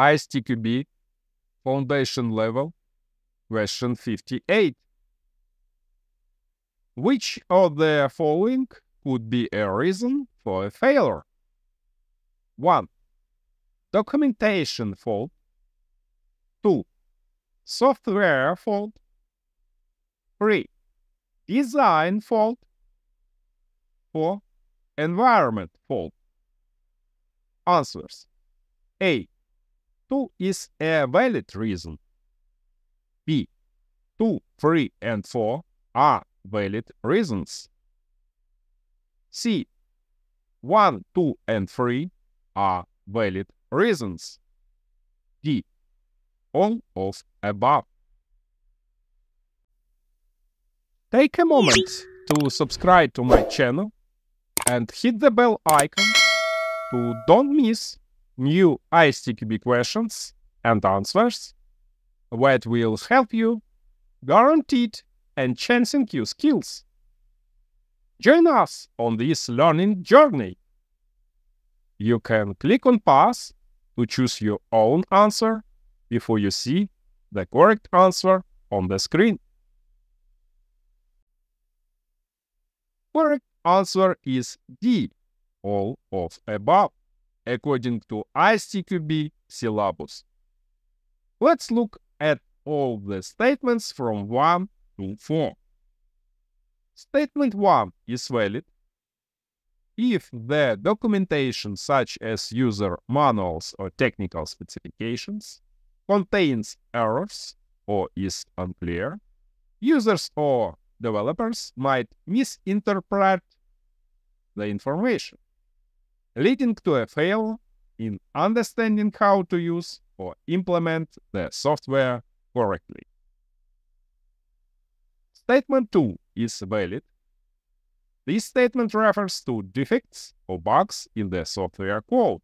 ISTQB Foundation Level, question 58. Which of the following could be a reason for a failure? 1. Documentation fault. 2. Software fault. 3. Design fault. 4. Environment fault. Answers. A. 2 is a valid reason. B. 2, 3, and 4 are valid reasons. C. 1, 2, and 3 are valid reasons. D. All of above. Take a moment to subscribe to my channel and hit the bell icon to don't miss new ISTQB questions and answers that will help you guaranteed enhancing your skills. Join us on this learning journey. You can click on Pause to choose your own answer before you see the correct answer on the screen. Correct answer is D, all of above, according to ISTQB syllabus. Let's look at all the statements from 1 to 4. Statement 1 is valid if the documentation, such as user manuals or technical specifications, contains errors or is unclear. Users or developers might misinterpret the information, leading to a failure in understanding how to use or implement the software correctly. Statement 2 is valid. This statement refers to defects or bugs in the software code.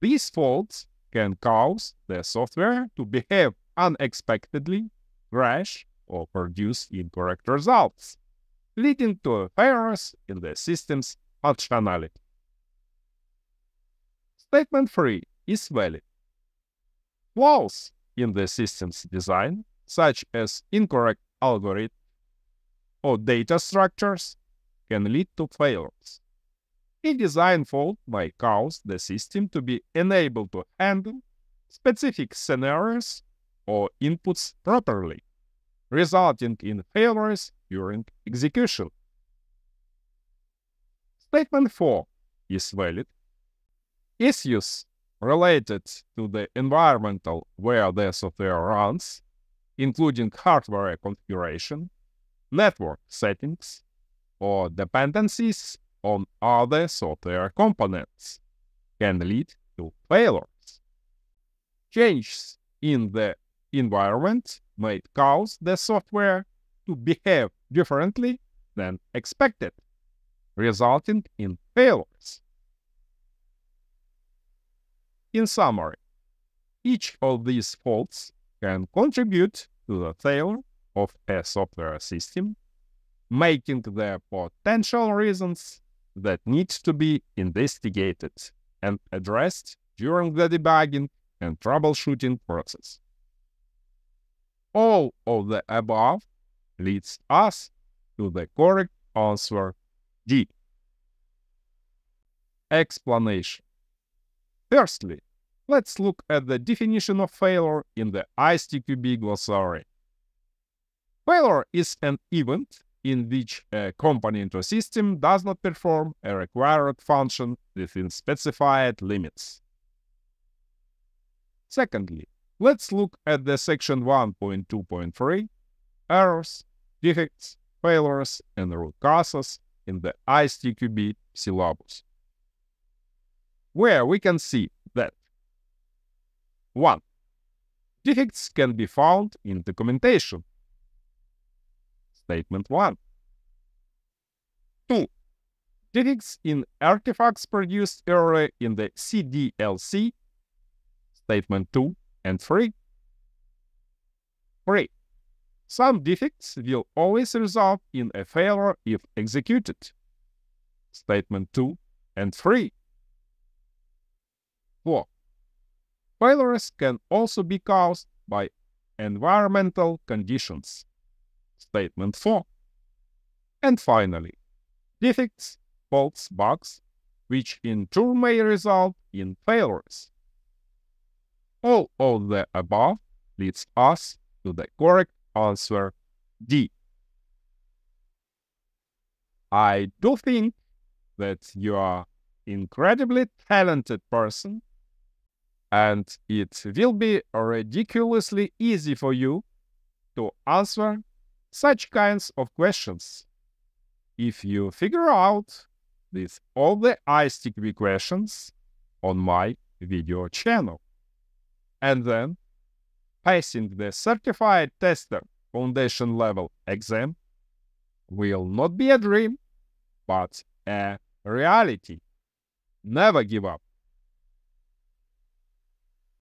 These faults can cause the software to behave unexpectedly, crash, or produce incorrect results, leading to errors in the system's functionality. Statement 3 is valid. Flaws in the system's design, such as incorrect algorithms or data structures, can lead to failures. A design fault might cause the system to be unable to handle specific scenarios or inputs properly, resulting in failures during execution. Statement 4 is valid. Issues related to the environment where the software runs, including hardware configuration, network settings, or dependencies on other software components, can lead to failures. Changes in the environment might cause the software to behave differently than expected, resulting in failures. In summary, each of these faults can contribute to the failure of a software system, making the potential reasons that need to be investigated and addressed during the debugging and troubleshooting process. All of the above leads us to the correct answer D. Explanation. Firstly, let's look at the definition of failure in the ISTQB glossary. Failure is an event in which a component or system does not perform a required function within specified limits. Secondly, let's look at the section 1.2.3, errors, defects, failures, and root causes in the ISTQB syllabus, where we can see that 1. Defects can be found in documentation. Statement 1. 2. Defects in artifacts produced early in the CDLC. Statement 2. And 3. 3. Some defects will always result in a failure if executed. Statement 2 and 3. 4. Failures can also be caused by environmental conditions. Statement 4. And finally, defects, faults, bugs, which in turn may result in failures. All of the above leads us to the correct answer D. I do think that you are an incredibly talented person, and it will be ridiculously easy for you to answer such kinds of questions. If you figure out these all the ISTQB questions on my video channel, and then passing the Certified Tester Foundation Level exam will not be a dream, but a reality. Never give up.